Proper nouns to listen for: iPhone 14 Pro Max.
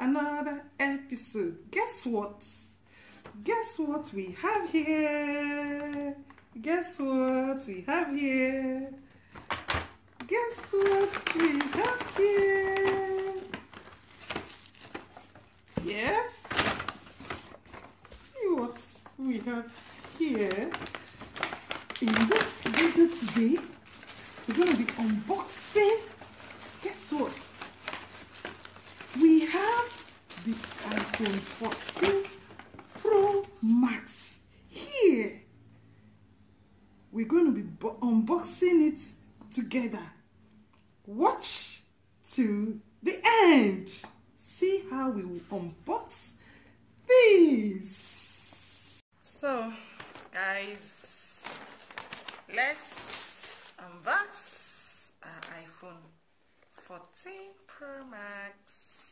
Another episode. Guess what? Guess what we have here? Guess what we have here? Guess what we have here? Yes. See what we have here. In this video today, we're going to be unboxing. Guess what? We have the iPhone 14 Pro Max here. We're going to be unboxing it together. Watch to the end. See how we will unbox this. So, guys, let's unbox our iPhone 14 Pro Max.